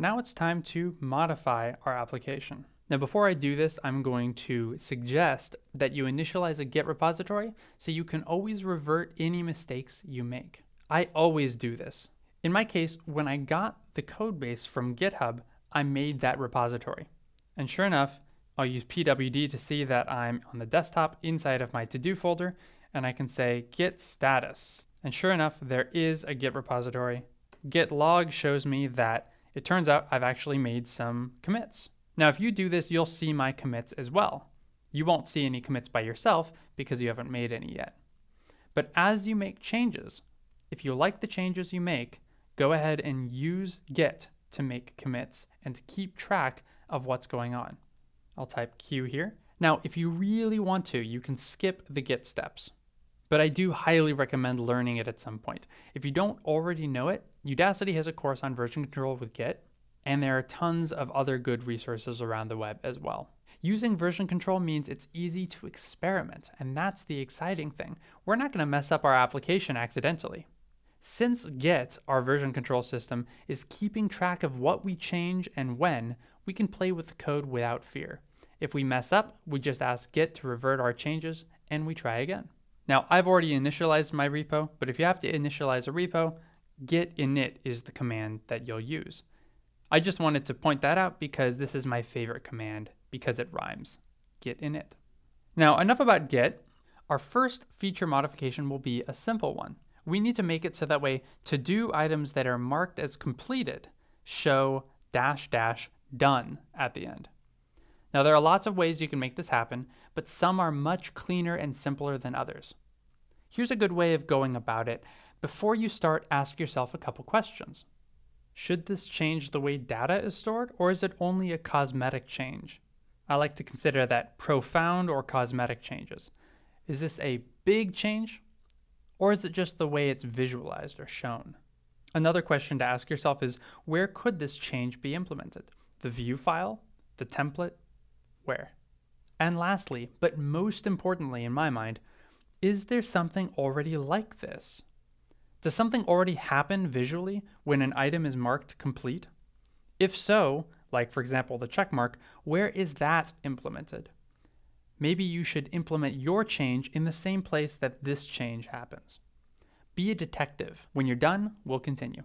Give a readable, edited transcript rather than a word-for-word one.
Now it's time to modify our application. Now, before I do this, I'm going to suggest that you initialize a Git repository so you can always revert any mistakes you make. I always do this. In my case, when I got the code base from GitHub, I made that repository. And sure enough, I'll use pwd to see that I'm on the desktop inside of my to-do folder, and I can say git status. And sure enough, there is a Git repository. Git log shows me that it turns out I've actually made some commits. Now, if you do this, you'll see my commits as well. You won't see any commits by yourself because you haven't made any yet. But as you make changes, if you like the changes you make, go ahead and use Git to make commits and to keep track of what's going on. I'll type Q here. Now, if you really want to, you can skip the Git steps, but I do highly recommend learning it at some point. If you don't already know it, Udacity has a course on version control with Git, and there are tons of other good resources around the web as well. Using version control means it's easy to experiment, and that's the exciting thing. We're not going to mess up our application accidentally. Since Git, our version control system, is keeping track of what we change and when, we can play with the code without fear. If we mess up, we just ask Git to revert our changes, and we try again. Now, I've already initialized my repo, but if you have to initialize a repo, git init is the command that you'll use. I just wanted to point that out because this is my favorite command because it rhymes, git init. Now, enough about Git. Our first feature modification will be a simple one. We need to make it so that way to-do items that are marked as completed show --done at the end. Now, there are lots of ways you can make this happen, but some are much cleaner and simpler than others. Here's a good way of going about it. Before you start, ask yourself a couple questions. Should this change the way data is stored, or is it only a cosmetic change? I like to consider that profound or cosmetic changes. Is this a big change, or is it just the way it's visualized or shown? Another question to ask yourself is, where could this change be implemented? The view file? The template? Where? And lastly, but most importantly in my mind, is there something already like this? Does something already happen visually when an item is marked complete? If so, like for example the checkmark, where is that implemented? Maybe you should implement your change in the same place that this change happens. Be a detective. When you're done, we'll continue.